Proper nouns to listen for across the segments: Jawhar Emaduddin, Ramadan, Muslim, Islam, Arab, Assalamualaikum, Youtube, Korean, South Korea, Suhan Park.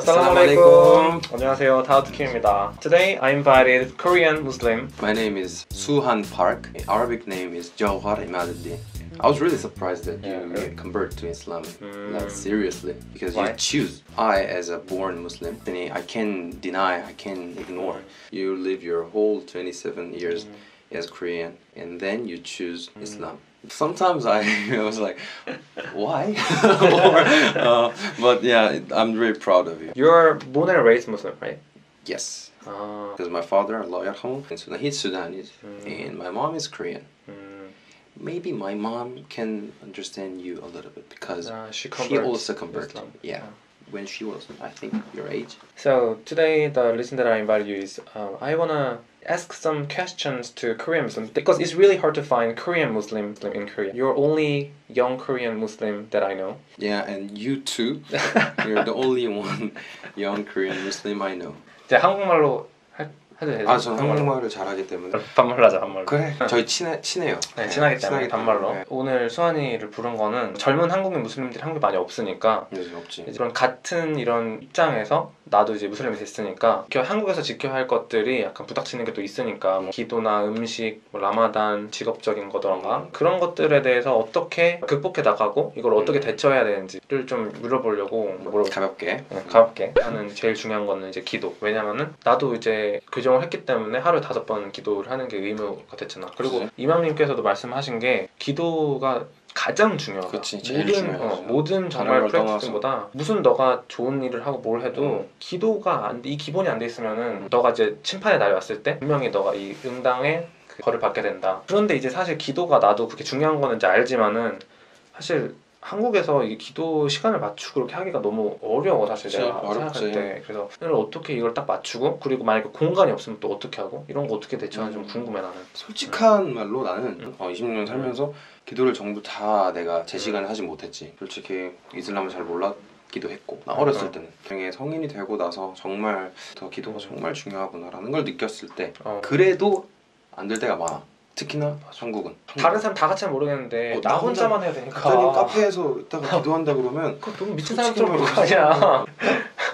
Assalamualaikum. 안녕하세요, Daud Kim입니다. Today I invited Korean Muslim. My name is Suhan Park. Arabic name is Jawhar Emaduddin. I was really surprised that you convert to Islam, like seriously, because you choose. I, as a born Muslim, I can deny, I can ignore. You live your whole 27 years as Korean, and then you choose Islam. Sometimes I was like, why? But yeah, I'm really proud of you. You're born and raised Muslim, right? Yes. Because my father, Allah yarhamu, in Sudan, he's Sudanese, and my mom is Korean. Maybe my mom can understand you a little bit because she also converted. Yeah, when she was, I think, your age. So today the reason that I invited you is I wanna ask some questions to Korean Muslims because it's really hard to find Korean Muslim in Korea. You're only young Korean Muslim that I know. Yeah, and you too. You're the only one young Korean Muslim I know. 한국말로 아, 저는 한국말을 잘하기 때문에 반말로 하자, 반말로. 그래, 저희 친해요. 네, 친하기 때문에 반말로. 네. 오늘 수환이를 부른 거는 젊은 한국인 무슬림들이 한국에 많이 없으니까 네, 없지. 그런 같은 이런 입장에서 나도 이제 무슬림이 됐으니까 한국에서 지켜야 할 것들이 약간 부닥치는 게 또 있으니까 뭐 기도나 음식, 뭐 라마단, 직업적인 거라던가 그런 것들에 대해서 어떻게 극복해 나가고 이걸 어떻게 대처해야 되는지를 좀 물어보려고 가볍게 가볍게 하는 제일 중요한 거는 이제 기도. 왜냐면은 나도 이제 규정을 했기 때문에 하루에 5번 기도를 하는 게 의무가 됐잖아. 그리고 이맘님께서도 말씀하신 게 기도가 가장 중요하다. 그치, 제일 중요하죠. 모든 정말 프랙티스보다 무슨 너가 좋은 일을 하고 뭘 해도 기도가 이 기본이 안 돼 있으면은 너가 이제 심판의 날이 왔을 때 분명히 너가 이 응당의 그 벌을 받게 된다. 그런데 이제 사실 기도가 나도 그렇게 중요한 거는 이제 알지만은 사실 한국에서 이 기도 시간을 맞추고 그렇게 하기가 너무 어려워 사실 내가 생각할 때. 그래서 어떻게 이걸 딱 맞추고 그리고 만약에 공간이 없으면 또 어떻게 하고 이런 거 어떻게 대처하는지 좀 궁금해 나는. 솔직한 말로 나는 20년 살면서 기도를 전부 다 내가 제 시간에 하지 못했지. 솔직히 이슬람을 잘 몰랐기도 했고 나 어렸을 때는 나중에 성인이 되고 나서 정말 더 기도가 정말 중요하구나라는 걸 느꼈을 때 그래도 안 될 때가 많아. 특히나 한국은 다른 사람 다 같이는 모르겠는데 나 혼자만 해야 되니까 갑자기 카페에서 있다가 기도한다 그러면 그거 너무 미친 사람처럼 볼 거 아니야.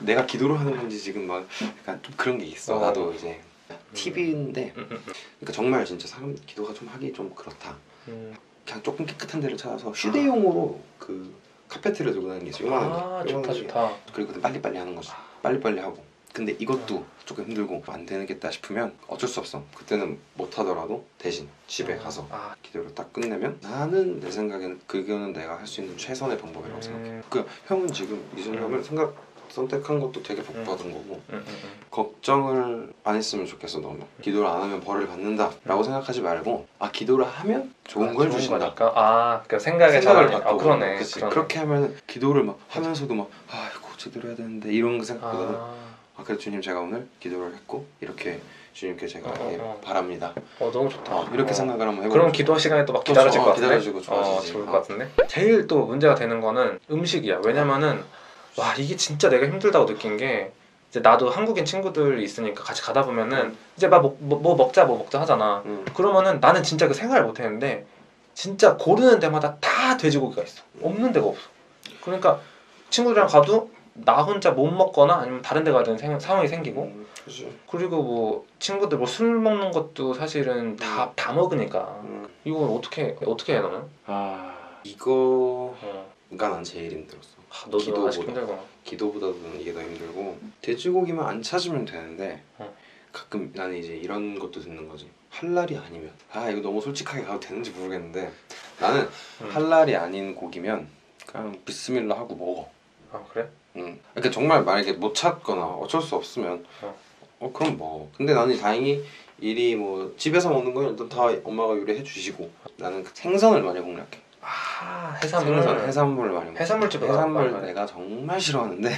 내가 기도를 하는 건지 지금 막 약간 좀 그런 게 있어. 나도 이제 TV인데 그러니까 정말 진짜 사람 기도가 좀 하기 좀 그렇다. 그냥 조금 깨끗한 데를 찾아서 휴대용으로 그 카페트를 들고 다니는 게 있어. 요만한 게 좋다. 그리고 빨리빨리 하는 거지. 빨리빨리 하고 근데 이것도 조금 힘들고 안 되겠다 싶으면 어쩔 수 없어. 그때는 못 하더라도 대신 집에 가서 기도를 딱 끝내면 나는 내 생각에는 그거는 내가 할 수 있는 최선의 방법이라고 생각해. 그 형은 지금 이슬람을 선택한 것도 되게 복받은 거고 걱정을 안 했으면 좋겠어. 너무 기도를 안 하면 벌을 받는다 라고 생각하지 말고 기도를 하면 좋은 걸 주신다 거니까? 그러니까 생각을 받고 그러네. 그렇게 하면 기도를 막 하면서도 막 이거 제대로 해야 되는데 이런 생각보다는 그래서 주님 제가 오늘 기도를 했고 이렇게 주님께 제가 바랍니다. 너무 좋다. 이렇게 생각을 한번 해보고 그럼 기도 시간에 또 막 기다려질 것 같은데? 기다려지고 좋아지지. 좋을 것 같은데? 제일 또 문제가 되는 거는 음식이야. 왜냐면은 와 이게 진짜 내가 힘들다고 느낀 게 이제 나도 한국인 친구들이 있으니까 같이 가다 보면은 이제 막 뭐 먹자 하잖아. 그러면은 나는 진짜 그 생각을 못 했는데 진짜 고르는 데마다 다 돼지고기가 있어. 없는 데가 없어. 그러니까 친구들이랑 가도 나 혼자 못 먹거나 아니면 다른 데 가야 되는 상황이 생기고 그리고 뭐 친구들 뭐 술 먹는 것도 사실은 다 먹으니까 이거 어떻게 해 너는? 이거 그러니까 난 제일 힘들었어. 너도 기도보다는 이게 더 힘들고 돼지고기만 안 찾으면 되는데 가끔 나는 이제 이런 것도 듣는 거지. 할랄이 아니면 이거 너무 솔직하게 가도 되는지 모르겠는데 나는 할랄이 아닌 고기면 그냥 비스밀라 하고 먹어. 그래? 그러니까 정말 만약에 못 찾거나 어쩔 수 없으면 그럼 뭐 근데 나는 다행히 일이 뭐 집에서 먹는 건 일단 다 엄마가 요리해 주시고 나는 생선을 많이 공략해. 해산물을 많이 먹어. 해산물집에 해산물 내가 정말 싫어하는데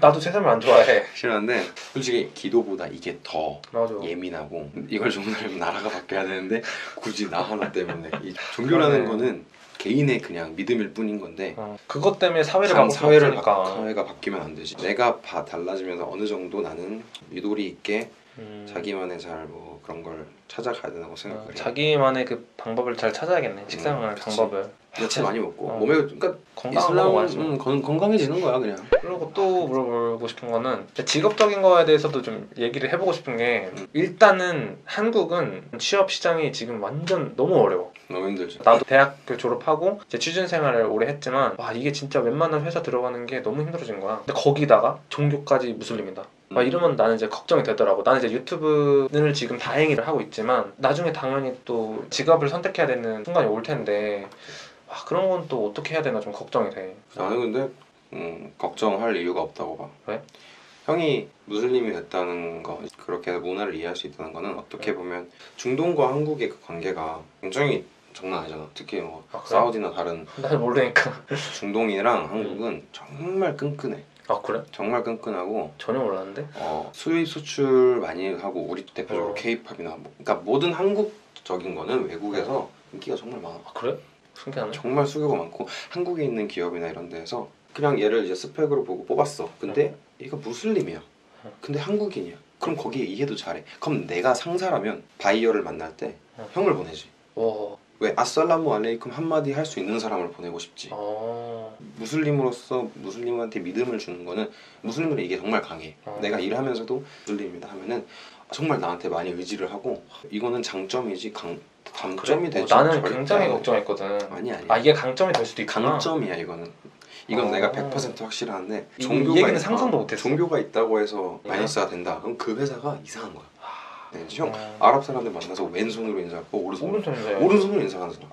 나도 해산물 안 좋아해. 싫어하는데 솔직히 기도보다 이게 더 예민하고 이걸 정도면 나라가 바뀌어야 되는데 굳이 나 하나 때문에 이 종교라는 거는 개인의 그냥 믿음일 뿐인 건데 그것 때문에 사회가 바뀌면 안 되지. 내가 달라지면서 어느 정도 나는 유도리 있게 자기만의 잘 뭐 그런 걸 찾아가야 된다고 생각해요. 자기만의 그 방법을 잘 찾아야겠네. 식사하는 방법을. 야채 많이 먹고 몸에 그러니까 건강한 건강해지는 거야 그냥. 그리고 또 물어보고 싶은 거는 직업적인 거에 대해서도 좀 얘기를 해보고 싶은 게 일단은 한국은 취업 시장이 지금 완전 너무 어려워. 너무 힘들죠. 나도 대학교 졸업하고 이제 취준 생활을 오래 했지만 와 이게 진짜 웬만한 회사 들어가는 게 너무 힘들어진 거야. 근데 거기다가 종교까지 무슬림이다. 막 이러면 나는 이제 걱정이 되더라고. 나는 이제 유튜브를 지금 다행히 하고 있지만 나중에 당연히 또 직업을 선택해야 되는 순간이 올 텐데 와, 그런 건 또 어떻게 해야 되나 좀 걱정이 돼. 나는 근데 걱정할 이유가 없다고 봐. 왜? 형이 무슬림이 됐다는 거, 그렇게 문화를 이해할 수 있다는 거는 어떻게 보면 중동과 한국의 그 관계가 굉장히 장난 아니잖아. 특히 뭐 그래? 사우디나 다른 난 모르니까 중동이랑 한국은 정말 끈끈해. 아 그래? 정말 끈끈하고 전혀 몰랐는데? 수입 수출 많이 하고 우리 대표적으로 K-팝이나 뭐, 그러니까 모든 한국적인 거는 외국에서 인기가 정말 많아. 아 그래? 신기하네. 정말 수요가 많고 한국에 있는 기업이나 이런 데에서 그냥 얘를 이제 스펙으로 보고 뽑았어. 근데 얘가 무슬림이야. 근데 한국인이야. 그럼 거기에 이해도 잘해. 그럼 내가 상사라면 바이어를 만날 때 형을 보내지. 오. 왜 아살라무 알레이쿰 한마디 할 수 있는 사람을 보내고 싶지. 무슬림으로서 무슬림한테 믿음을 주는 거는 무슬림은 이게 정말 강해. 내가 일하면서도 무슬림이다 하면은 정말 나한테 많이 의지를 하고 이거는 장점이지 단점이 되지. 그래? 나는 굉장히 걱정했거든. 아니. 아 이게 강점이 될 수도 있구나. 강점이야 이거는. 이건 내가 100% 확실한데 종교가 얘기는 상상도 못했어. 종교가 있다고 해서 마이너스가 된다. 그럼 그 회사가 이상한 거야. 네, 형 아랍 사람들 만나서 왼손으로 인사하고 오른손으로 인사하는 사람.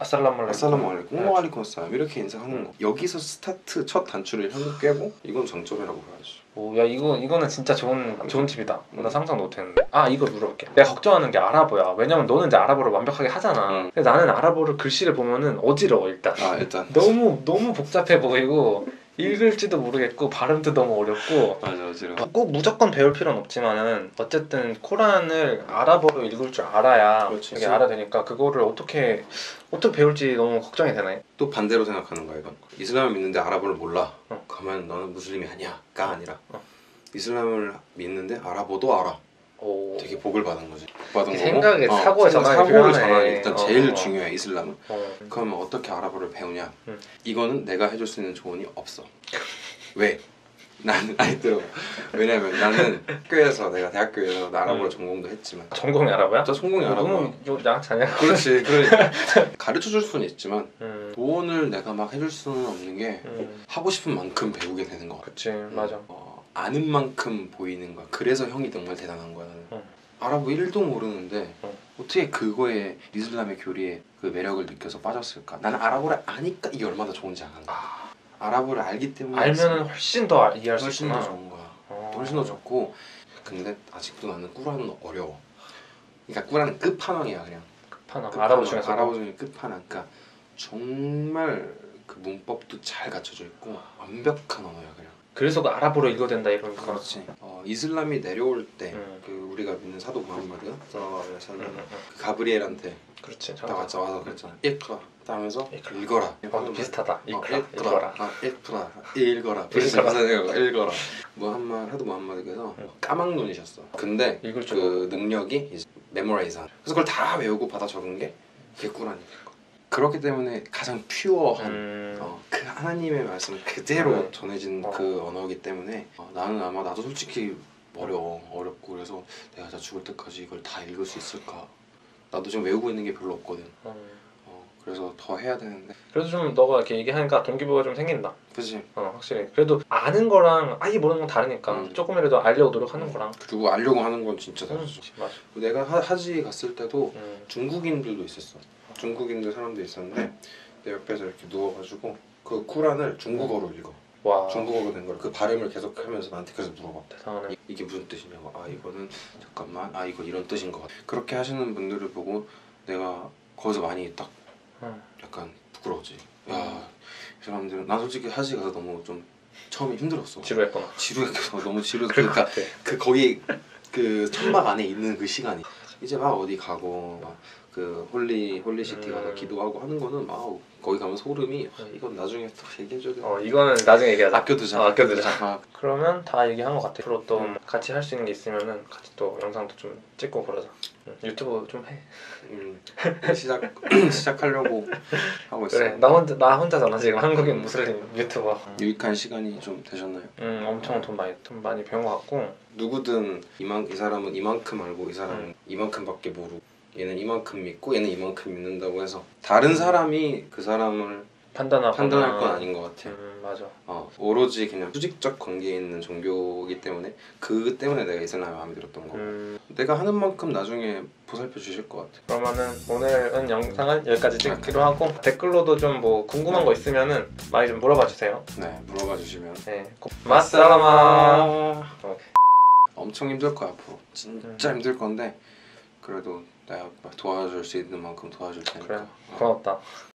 아살라무 알레이쿰 사람 이렇게 인사하는 거. 여기서 스타트 첫 단추를 한번 깨고 이건 정점이라고 봐야지. 오, 야 이거는 진짜 좋은 팁이다. 나 상상 못했는데. 아 이거 물어볼게. 내가 걱정하는 게 아랍어야. 왜냐면 너는 이제 아랍어를 완벽하게 하잖아. 근데 나는 아랍어를 글씨를 보면은 어지러워 일단. 너무 복잡해 보이고. 읽을지도 모르겠고 발음도 너무 어렵고. 맞아, 지금. 꼭 무조건 배울 필요는 없지만은 어쨌든 코란을 아랍어로 읽을 줄 알아야 이게 알아되니까 그거를 어떻게 배울지 너무 걱정이 되네. 또 반대로 생각하는 거야 이건. 이슬람을 믿는데 아랍어를 몰라. 그러면 너는 무슬림이 아니야가 아니라 이슬람을 믿는데 아랍어도 알아. 오. 되게 복을 받은 거지. 생각에 사고를 전환이 일단 제일 중요해 이슬람은. 그러면 어떻게 아랍어를 배우냐? 이거는 내가 해줄 수 있는 조언이 없어. 왜? 나는 아이들어. 왜냐면 나는 학교에서 내가 대학교에서 아랍어 전공도 했지만. 전공이 아랍어야? 저 전공이 아랍어. 양자냐? 그렇지. 그러니까 가르쳐 줄 수는 있지만 조언을 내가 막 해줄 수는 없는 게 하고 싶은 만큼 배우게 되는 거. 그렇지, 맞아. 아는 만큼 보이는 거야. 그래서 형이 정말 대단한 거야. 아랍어 1도 모르는데 어떻게 그거에 이슬람의 교리에 그 매력을 느껴서 빠졌을까? 나는 아랍어를 아니까 이게 얼마나 좋은지 아는 거야. 아랍어를 알기 때문에 알면은 훨씬 더 이해할 수 있구나. 훨씬 더 좋은 거야. 훨씬 더 좋고. 근데 아직도 나는 꾸란은 어려워. 그러니까 꾸란은 끝판왕이야 그냥. 끝판왕. 아랍어 중에 끝판왕. 그러니까 정말 그 문법도 잘 갖춰져 있고 완벽한 언어야 그냥. 그래서 그 아랍어로 읽어야 된다 이런 거. 그렇지. 이슬람이 내려올 때 그 우리가 믿는 사도 무함마드 그 가브리엘한테 그렇지. 딱 와서 그랬잖아. 읽어라. 하면서 읽어라. 비슷하다. 읽어라. 읽어라. 사도 무함마드께서 까막눈이셨어. 근데 그 능력이 이제 메모라이즈. 그래서 그걸 다 외우고 받아 적은 게 꾸란이. 그렇기 때문에 가장 퓨어한 그 하나님의 말씀 그대로 전해진 그 언어이기 때문에 나는 아마 나도 솔직히 어렵고 그래서 내가 진짜 죽을 때까지 이걸 다 읽을 수 있을까? 나도 지금 외우고 있는 게 별로 없거든. 그래서 더 해야 되는데. 그래도 좀 너가 이렇게 얘기하니까 동기부여가 좀 생긴다. 그치. 확실히. 그래도 아는 거랑 아예 모르는 건 다르니까 조금이라도 알려고 노력하는 거랑. 그리고 알려고 하는 건 진짜 다르죠. 맞아. 내가 하지 갔을 때도 중국인들도 있었어. 중국인들 사람도 있었는데 내 옆에서 이렇게 누워가지고 그 쿠란을 중국어로 읽어. 와. 중국어로 된 걸 그 발음을 계속 하면서 나한테 계속 물어봐. 대단하네. 이게 무슨 뜻이냐고. 아 이거는 잠깐만. 아 이거 이런 뜻인 것 같아. 그렇게 하시는 분들을 보고 내가 거기서 많이 딱 약간 부끄러웠지. 야 이 사람들은. 난 솔직히 하지 가서 너무 좀 처음에 힘들었어. 지루했구나. 지루했어. 너무 지루했어. 그러니까 거기 그 천막 안에 있는 그 시간이. 이제 막 어디 가고 막 그 홀리시티 가서 기도하고 하는 거는 막 거기 가면 소름이 이건 나중에 또 얘기해줘야 돼. 이거는 나중에 얘기하자. 아껴두자. 아껴두자. 그러면 다 얘기한 것 같아. 앞으로 또 같이 할 수 있는 게 있으면은 같이 또 영상도 좀 찍고 그러자. 유튜브 좀 해. 시작하려고 하고 있어. 그래, 나 혼자잖아 지금. 한국인 무슬림 유튜버. 유익한 시간이 좀 되셨나요? 엄청 돈 많이 배운 것 같고. 누구든 이 사람은 이만큼 알고 이 사람은 이만큼밖에 모르고. 얘는 이만큼 믿고 얘는 이만큼 믿는다고 해서 다른 사람이 그 사람을 판단할 건 아닌 것 같아요. 맞아. 오로지 그냥 수직적 관계에 있는 종교이기 때문에 그 때문에 내가 이슬람에 마음에 들었던 거고 내가 하는 만큼 나중에 보살펴 주실 것 같아. 그러면은 오늘은 영상을 여기까지 찍기로 하고 댓글로도 좀 뭐 궁금한 거 있으면은 많이 좀 물어봐 주세요. 네, 물어봐 주시면. 네. 마살라마. 엄청 힘들 거야 앞으로. 진짜 힘들 건데 그래도 내가 도와줄 수 있는 만큼 도와줄 테니까. 그래, 고맙다.